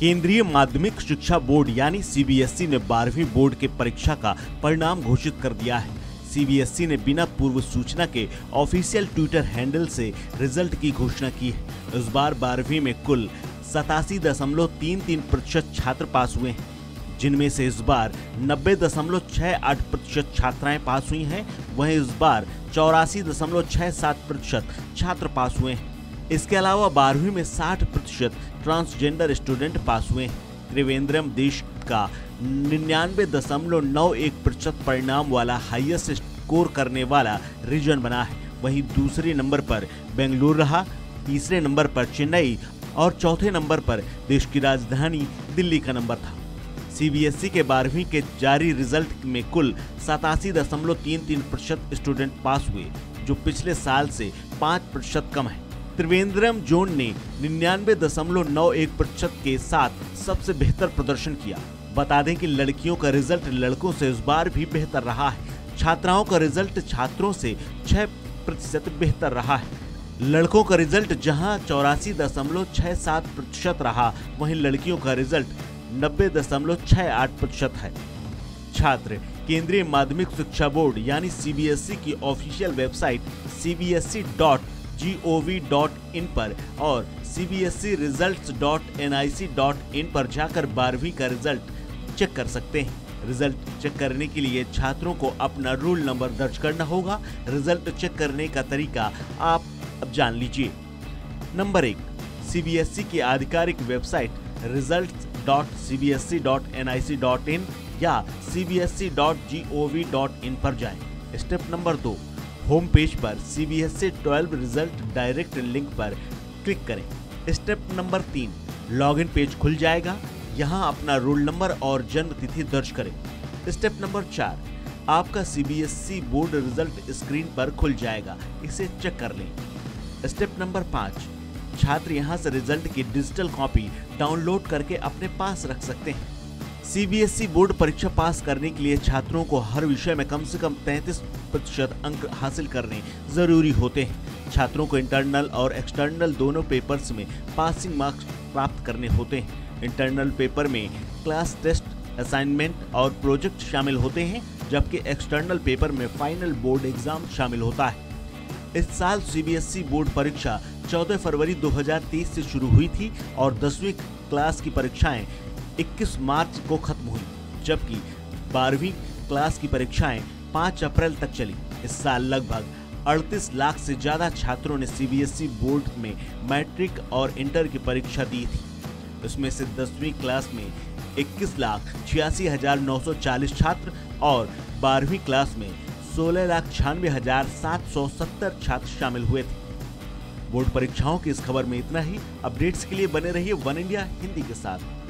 केंद्रीय माध्यमिक शिक्षा बोर्ड यानी सीबीएसई ने 12वीं बोर्ड के परीक्षा का परिणाम घोषित कर दिया है। सीबीएसई ने बिना पूर्व सूचना के ऑफिशियल ट्विटर हैंडल से रिजल्ट की घोषणा की है। इस बार 12वीं में कुल 87.33% छात्र पास हुए हैं, जिनमें से इस बार 90.68% छात्राएं पास हुई हैं, वहीं इस बार 84.67% छात्र पास हुए हैं। इसके अलावा 12वीं में 60% ट्रांसजेंडर स्टूडेंट पास हुए हैं। त्रिवेंद्रम देश का 99.91% परिणाम वाला हाईएस्ट स्कोर करने वाला रीजन बना है। वहीं दूसरे नंबर पर बेंगलुरु रहा, तीसरे नंबर पर चेन्नई और चौथे नंबर पर देश की राजधानी दिल्ली का नंबर था। सीबीएसई के 12वीं के जारी रिजल्ट में कुल 87.33% स्टूडेंट पास हुए, जो पिछले साल से 5% कम है। त्रिवेंद्रम जोन ने 99.91% के साथ सबसे बेहतर प्रदर्शन किया। बता दें कि लड़कियों का रिजल्ट लड़कों से इस बार भी बेहतर रहा है। छात्राओं का रिजल्ट छात्रों से 6% बेहतर रहा है। लड़कों का रिजल्ट जहां 84.67% रहा, वहीं लड़कियों का रिजल्ट 90.68% है। छात्र केंद्रीय माध्यमिक शिक्षा बोर्ड यानी सीबीएसई की ऑफिशियल वेबसाइट cbse.gov.in पर और cbse results.nic.in पर जाकर 12वीं का रिजल्ट चेक कर सकते हैं। रिजल्ट चेक करने के लिए छात्रों को अपना रोल नंबर दर्ज करना होगा। रिजल्ट चेक करने का तरीका आप अब जान लीजिए। नंबर 1, सीबीएसई की आधिकारिक वेबसाइट results.cbse.nic.in या cbse.gov.in पर जाएं। स्टेप नंबर 2, होम पेज पर CBSE 12 रिजल्ट डायरेक्ट लिंक पर क्लिक करें। स्टेप नंबर 3, लॉगिन पेज खुल जाएगा। यहां अपना रोल नंबर और जन्म तिथि दर्ज करें। स्टेप नंबर 4, आपका CBSE बोर्ड रिजल्ट स्क्रीन पर खुल जाएगा, इसे चेक कर लें। स्टेप नंबर 5, छात्र यहां से रिजल्ट की डिजिटल कॉपी डाउनलोड करके अपने पास रख सकते हैं। सीबीएसई बोर्ड परीक्षा पास करने के लिए छात्रों को हर विषय में कम से कम 33% अंक हासिल करने जरूरी होते हैं। छात्रों को इंटरनल और एक्सटर्नल दोनों पेपर्स में पासिंग मार्क्स प्राप्त करने होते हैं। इंटरनल पेपर में क्लास टेस्ट, असाइनमेंट और प्रोजेक्ट शामिल होते हैं, जबकि एक्सटर्नल पेपर में फाइनल बोर्ड एग्जाम शामिल होता है। इस साल सीबीएसई बोर्ड परीक्षा 14 फरवरी 2023 से शुरू हुई थी और 10वीं क्लास की परीक्षाएं 21 मार्च को खत्म हुई, जबकि 12वीं क्लास की परीक्षाएं 5 अप्रैल तक चली। इस साल लगभग 38 लाख से ज्यादा छात्रों ने सीबीएसई बोर्ड में मैट्रिक और इंटर की परीक्षा दी थी। इसमें से 10वीं क्लास में 21,86,940 छात्र और 12वीं क्लास में 16,96,770 छात्र शामिल हुए थे। बोर्ड परीक्षाओं की इस खबर में इतना ही। अपडेट्स के लिए बने रहिए वन इंडिया हिंदी के साथ।